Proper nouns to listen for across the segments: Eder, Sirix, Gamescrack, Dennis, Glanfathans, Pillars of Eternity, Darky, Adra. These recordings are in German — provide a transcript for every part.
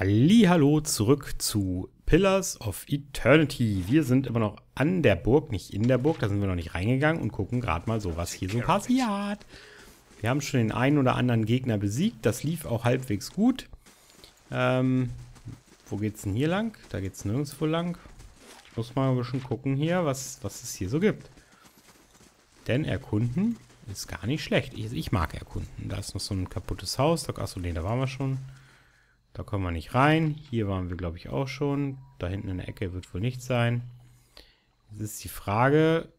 Hallihallo zurück zu Pillars of Eternity. Wir sind immer noch an der Burg, nicht in der Burg. Da sind wir noch nicht reingegangen und gucken gerade mal so, was hier so passiert. Wir haben schon den einen oder anderen Gegner besiegt. Das lief auch halbwegs gut. Wo geht's denn hier lang? Da geht's nirgendwo lang. Ich muss mal ein bisschen gucken hier, was es hier so gibt. Denn erkunden ist gar nicht schlecht. Ich mag erkunden. Da ist noch so ein kaputtes Haus. Achso, nee, da waren wir schon. Da kommen wir nicht rein. Hier waren wir, glaube ich, auch schon. Da hinten in der Ecke wird wohl nichts sein. Jetzt ist die Frage,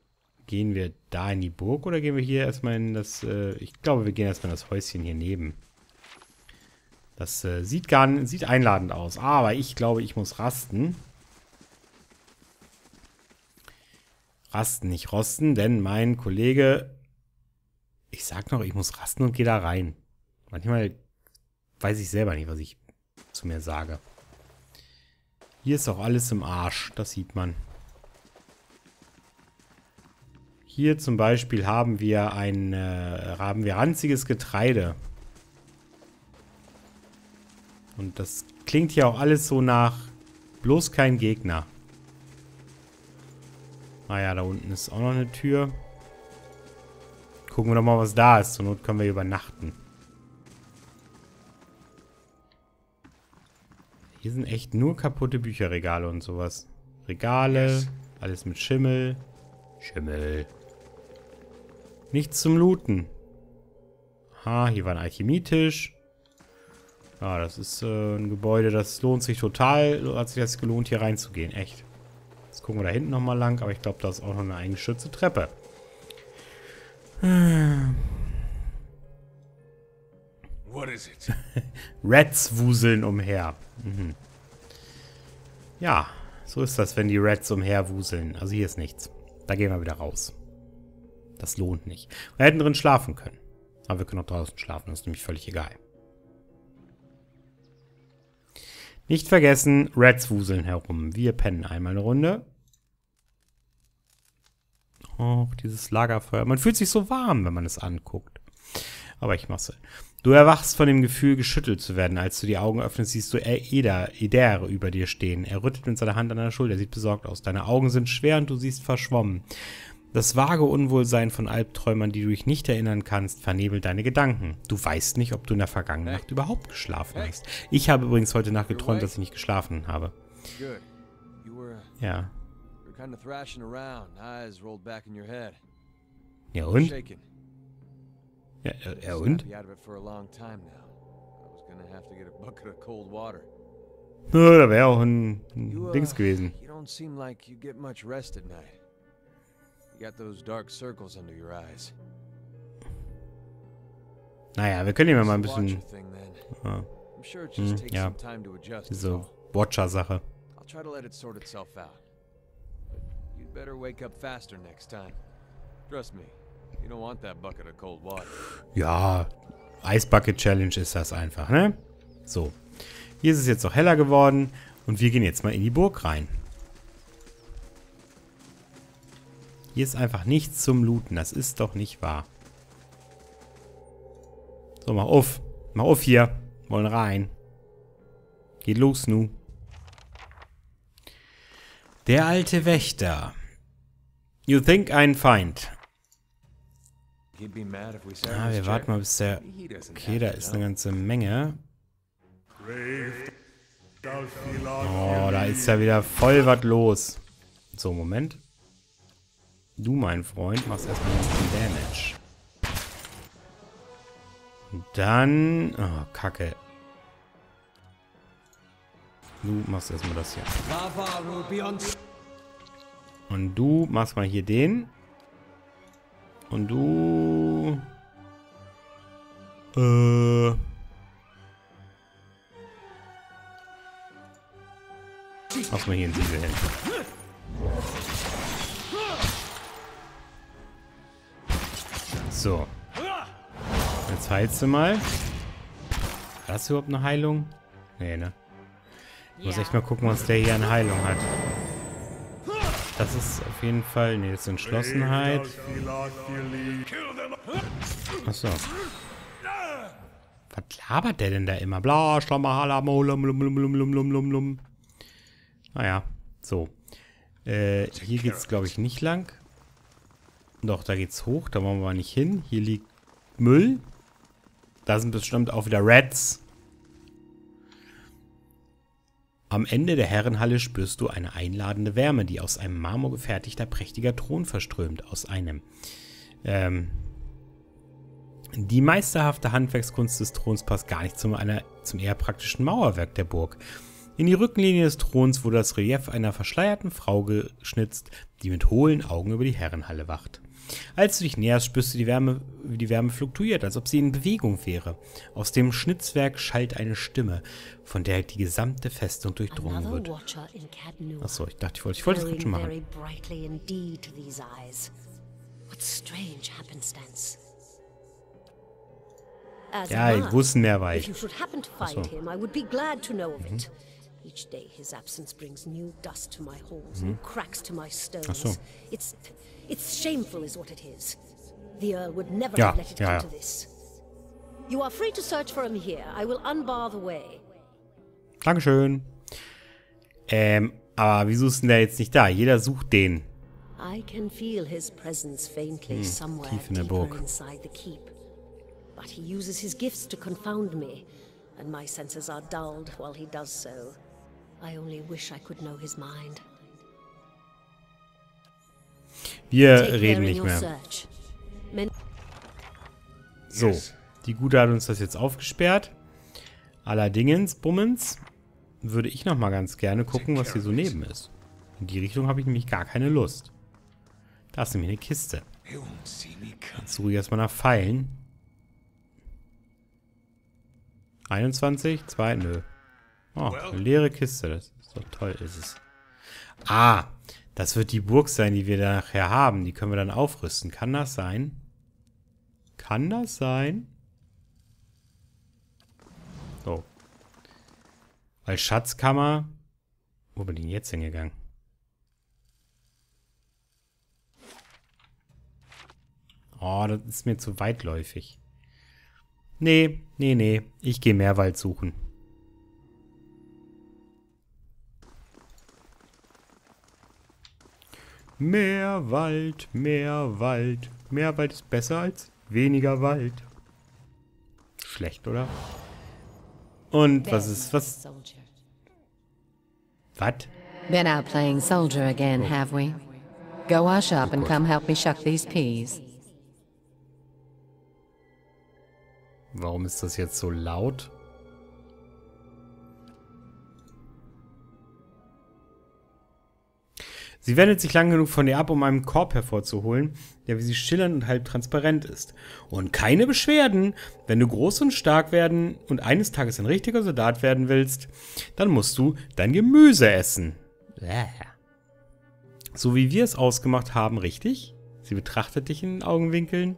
gehen wir da in die Burg oder gehen wir hier erstmal in das... ich glaube, wir gehen erstmal in das Häuschen hier neben. Das sieht einladend aus. Aber ich glaube, ich muss rasten. Rasten, nicht rosten, denn mein Kollege... Ich sag noch, ich muss rasten und gehe da rein. Manchmal weiß ich selber nicht, was ich zu mir sage. Hier ist auch alles im Arsch, das sieht man. Hier zum Beispiel haben wir ranziges Getreide. Und das klingt hier auch alles so nach bloß kein Gegner. Naja, da unten ist auch noch eine Tür. Gucken wir doch mal, was da ist. Zur Not können wir hier übernachten. Hier sind echt nur kaputte Bücherregale und sowas. Regale, alles mit Schimmel. Nichts zum Looten. Aha, hier war ein Alchemietisch. Ja, das ist ein Gebäude, das lohnt sich total. Hat sich das gelohnt, hier reinzugehen, echt. Jetzt gucken wir da hinten nochmal lang, aber ich glaube, da ist auch noch eine eingeschützte Treppe. What is it? Rats wuseln umher. Mhm. Ja, so ist das, wenn die Rats umherwuseln. Also hier ist nichts. Da gehen wir wieder raus. Das lohnt nicht. Wir hätten drin schlafen können. Aber wir können auch draußen schlafen. Das ist nämlich völlig egal. Nicht vergessen, Rats wuseln herum. Wir pennen einmal eine Runde. Oh, dieses Lagerfeuer. Man fühlt sich so warm, wenn man es anguckt. Aber ich mache es. Du erwachst von dem Gefühl, geschüttelt zu werden. Als du die Augen öffnest, siehst du Eder über dir stehen. Er rüttelt mit seiner Hand an deiner Schulter. Er sieht besorgt aus. Deine Augen sind schwer und du siehst verschwommen. Das vage Unwohlsein von Albträumen, an die du dich nicht erinnern kannst, vernebelt deine Gedanken. Du weißt nicht, ob du in der vergangenen Nacht überhaupt geschlafen hast. Ich habe übrigens heute Nacht geträumt, dass ich nicht geschlafen habe. Ja. Ja und? Ja, und? Ja, da wäre auch ein Dings gewesen. Naja, wir können ihm ja mal ein bisschen... Ah. Ja, diese Watcher-Sache. Ja, Eisbucket-Challenge ist das einfach, ne? So, hier ist es jetzt noch heller geworden und wir gehen jetzt mal in die Burg rein. Hier ist einfach nichts zum Looten, das ist doch nicht wahr. So, mach auf hier, wollen rein. Geht los, nu. Der alte Wächter. You think ein Feind. Ah, wir warten mal, bis der... Okay, da ist eine ganze Menge. Oh, da ist ja wieder voll was los. So, Moment. Du, mein Freund, machst erstmal noch ein bisschen Damage. Und dann... Oh, Kacke. Du machst erstmal das hier. Und du machst mal hier den... Und du... Mach's mal hier in diese hin. So. Jetzt heilst du mal. War das überhaupt eine Heilung? Nee, ne? Ich muss echt mal gucken, was der hier an Heilung hat. Das ist auf jeden Fall... Ne, das ist Entschlossenheit. Achso. Was labert der denn da immer? Bla, Schlamahala, Molum, lum. Naja, so. Hier geht's, glaube ich, nicht lang. Doch, da geht's hoch, da wollen wir mal nicht hin. Hier liegt Müll. Da sind bestimmt auch wieder Rats. Am Ende der Herrenhalle spürst du eine einladende Wärme, die aus einem marmorgefertigter prächtiger Thron verströmt. Aus einem. Die meisterhafte Handwerkskunst des Throns passt gar nicht zum eher praktischen Mauerwerk der Burg. In die Rückenlinie des Throns wurde das Relief einer verschleierten Frau geschnitzt, die mit hohlen Augen über die Herrenhalle wacht. Als du dich näherst, spürst du wie die Wärme fluktuiert, als ob sie in Bewegung wäre. Aus dem Schnitzwerk schallt eine Stimme, von der die gesamte Festung durchdrungen wird. Achso, ich dachte, ich wollte das gerade schon machen. Ja, ich wusste mehr, weil ich... Achso. Each day his absence brings new dust to my halls and cracks to my stones. It's shameful is what it is. The Earl would never have let it come to this. You are free to search for him here. I will unbar the way. Dankeschön. Aber wieso ist denn der jetzt nicht da? Jeder sucht den. I can feel his presence faintly somewhere deeper inside the keep. But he uses his gifts to confound me, and my senses are dulled while he does so. I only wish I could know his mind. Wir reden nicht mehr. So, die Gute hat uns das jetzt aufgesperrt. Allerdings, Bummens, würde ich noch mal ganz gerne gucken, was hier so neben ist. In die Richtung habe ich nämlich gar keine Lust. Da ist nämlich eine Kiste. Jetzt suche ich erstmal nach Pfeilen. 21, 2, nö. Oh, eine leere Kiste. Das ist doch toll, ist es. Ah, das wird die Burg sein, die wir da nachher haben. Die können wir dann aufrüsten. Kann das sein? Kann das sein? So. Weil Schatzkammer... Wo bin ich denn jetzt hingegangen? Oh, das ist mir zu weitläufig. Nee, nee, nee. Ich gehe Meerwald suchen. Mehr Wald, mehr Wald. Mehr Wald ist besser als weniger Wald. Schlecht, oder? Und was ist was? Was? Been out playing soldier again, have we? Go wash up and come help me shuck these peas. Warum ist das jetzt so laut? Sie wendet sich lang genug von dir ab, um einen Korb hervorzuholen, der wie sie schillernd und halb transparent ist. Und keine Beschwerden! Wenn du groß und stark werden und eines Tages ein richtiger Soldat werden willst, dann musst du dein Gemüse essen. So wie wir es ausgemacht haben, richtig? Sie betrachtet dich in den Augenwinkeln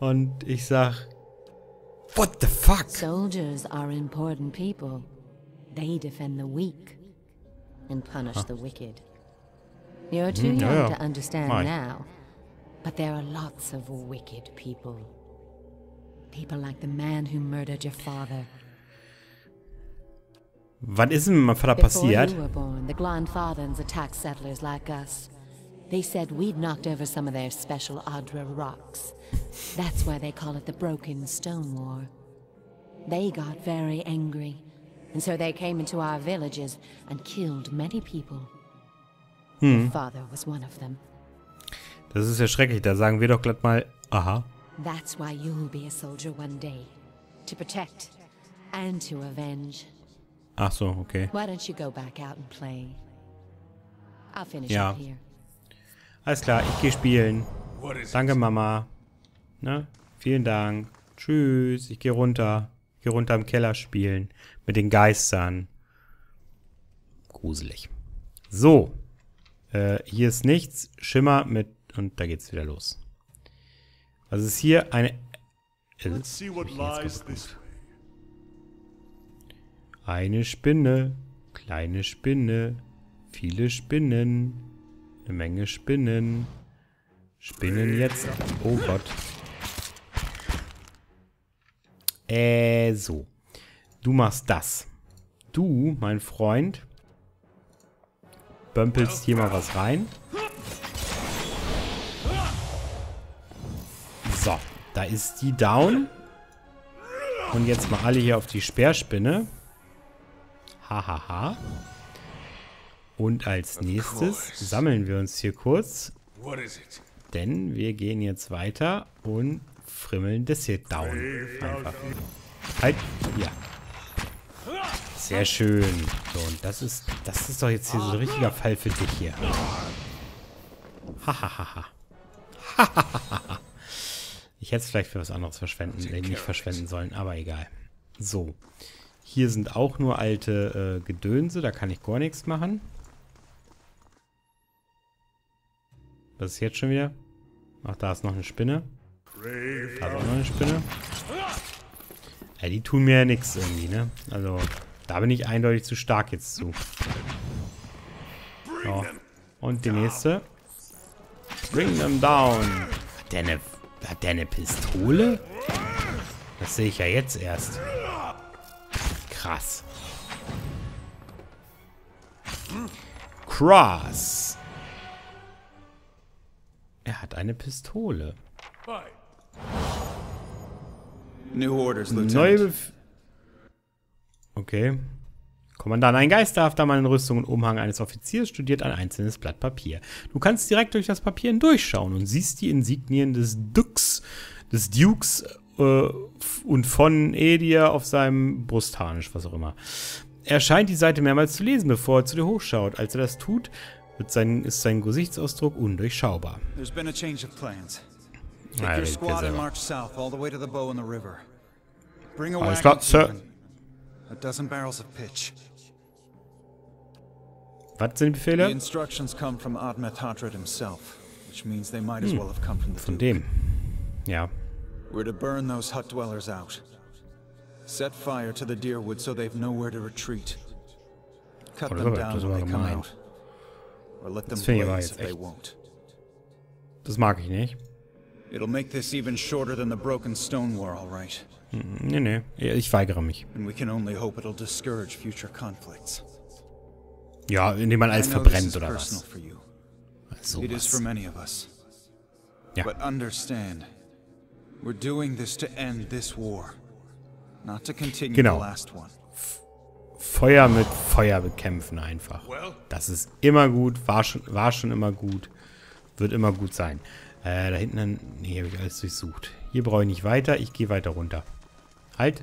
und ich sag... What the fuck? Soldiers are important people. They defend the weak and punish the wicked. You're too young to understand now, but there are lots of wicked people. People like the man who murdered your father. Was ist denn mit meinem Vater passiert? Before you were born, the Glanfathans attacked settlers like us. They said we'd knocked over some of their special Adra rocks. That's why they call it the Broken Stone War. They got very angry, and so they came into our villages and killed many people. Your father was one of them. Das ist ja schrecklich. Da sagen wir doch glatt mal, aha. That's why you'll be a soldier one day, to protect and to avenge. Ach so, okay. Why don't you go back out and play? I'll finish up here. Alles klar, ich gehe spielen. Danke, Mama. Ne? Vielen Dank. Tschüss, ich gehe runter. Ich gehe runter im Keller spielen. Mit den Geistern. Gruselig. So. Hier ist nichts. Schimmer mit... Und da geht's wieder los. Also ist hier eine... Eine Spinne. Kleine Spinne. Viele Spinnen. Eine Menge Spinnen. Spinnen jetzt. Oh Gott. So. Du machst das. Du, mein Freund, bömpelst hier mal was rein. So, da ist die down. Und jetzt mal alle hier auf die Speerspinne. Hahaha. Ha, ha. Und als nächstes sammeln wir uns hier kurz. Denn wir gehen jetzt weiter und frimmeln das hier down. Einfach. Halt, ja. Sehr schön. So, und das ist doch jetzt hier so ein richtiger Fall für dich hier. Hahaha. Hahaha. Ich hätte es vielleicht für was anderes nicht verschwenden sollen, aber egal. So. Hier sind auch nur alte Gedönse, da kann ich gar nichts machen. Was ist jetzt schon wieder? Ach, da ist noch eine Spinne. Da ist auch noch eine Spinne. Ja, die tun mir ja nichts irgendwie, ne? Also, da bin ich eindeutig zu stark jetzt zu. So. Und die nächste. Bring them down. Hat der eine Pistole? Das sehe ich ja jetzt erst. Krass. Krass. Er hat eine Pistole. Okay. Kommandant, ein Geisterhafter an Rüstung und Umhang eines Offiziers studiert ein einzelnes Blatt Papier. Du kannst direkt durch das Papier hindurchschauen und siehst die Insignien des Dukes und von Eder auf seinem Brustharnisch, was auch immer. Er scheint die Seite mehrmals zu lesen, bevor er zu dir hochschaut. Als er das tut, ist sein Gesichtsausdruck undurchschaubar. Alles klar, Sir. Was sind Befehle? Von dem. Ja. We're to burn those hut dwellers out. Set fire to the deerwood so they've nowhere to retreat. Cut them down when they come out. Or let them blaze if they won't. Das mag ich nicht. It'll make this even shorter than the broken stone war, all right. Nee, ich weigere mich. And we can only hope it'll discourage future conflicts. Ja, indem man alles verbrennt oder was. So was. Ja. But understand. We're doing this to end this war, not to continue the last one. Feuer mit Feuer bekämpfen einfach. Das ist immer gut, war schon immer gut, wird immer gut sein. Da hinten, nee, habe ich alles durchsucht. Hier brauche ich nicht weiter, ich gehe weiter runter. Halt,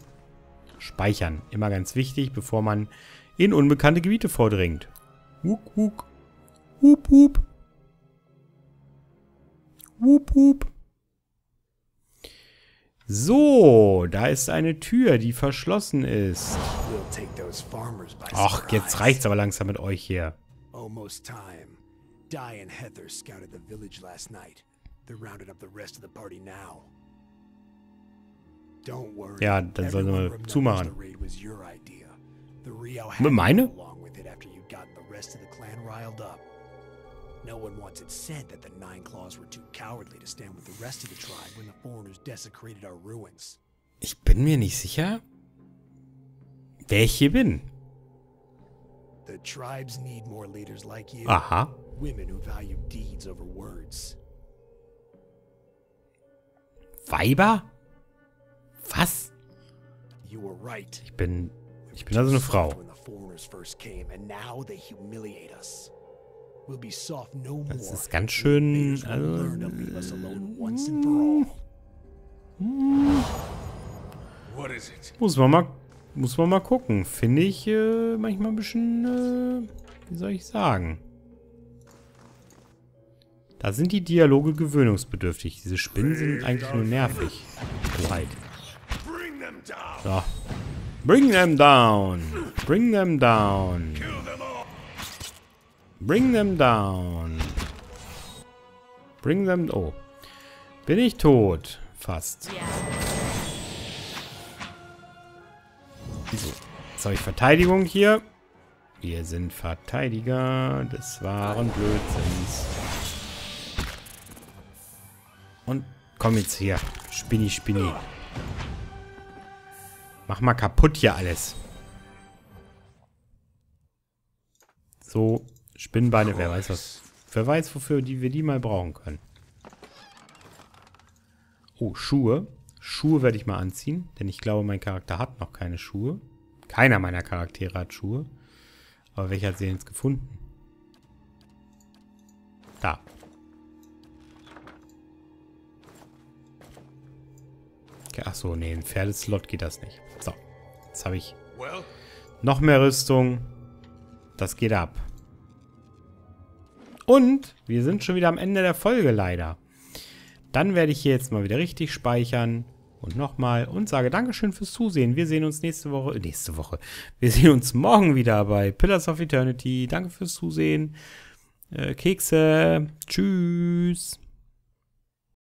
speichern, immer ganz wichtig, bevor man in unbekannte Gebiete vordringt. Wup, wup, wup, wup, wup, wup. So, da ist eine Tür, die verschlossen ist. Ach, jetzt reicht's aber langsam mit euch hier. Ja, dann sollen wir mal zumachen. Meine? No one wants it said that the Nine Claws were too cowardly to stand with the rest of the tribe when the foreigners desecrated our ruins. Ich bin mir nicht sicher, wer ich hier bin. The tribes need more leaders like you. Aha. Women who value deeds over words. Weiber? Was? You were right. Ich bin also eine Frau. Das ist ganz schön. Muss man mal gucken. Finde ich manchmal ein bisschen. Wie soll ich sagen? Da sind die Dialoge gewöhnungsbedürftig. Diese Spinnen sind eigentlich nur nervig. Halt. So. Bring them down. Bring them down. Bring them down. Bring them... Oh. Bin ich tot? Fast. So. Jetzt habe ich Verteidigung hier. Wir sind Verteidiger des wahren Blödsinns. Und komm jetzt hier. Spinni, Spinni. Mach mal kaputt hier alles. So, Spinnbeine, wer weiß was. Wer weiß, wofür wir die mal brauchen können. Oh, Schuhe. Schuhe werde ich mal anziehen, denn ich glaube, mein Charakter hat noch keine Schuhe. Keiner meiner Charaktere hat Schuhe. Aber welcher hat sie denn jetzt gefunden? Da. Okay, ach so, nee, im Pferdeslot geht das nicht. So, jetzt habe ich noch mehr Rüstung. Das geht ab. Und wir sind schon wieder am Ende der Folge, leider. Dann werde ich hier jetzt mal wieder richtig speichern. Und nochmal und sage Dankeschön fürs Zusehen. Wir sehen uns Wir sehen uns morgen wieder bei Pillars of Eternity. Danke fürs Zusehen. Kekse. Tschüss.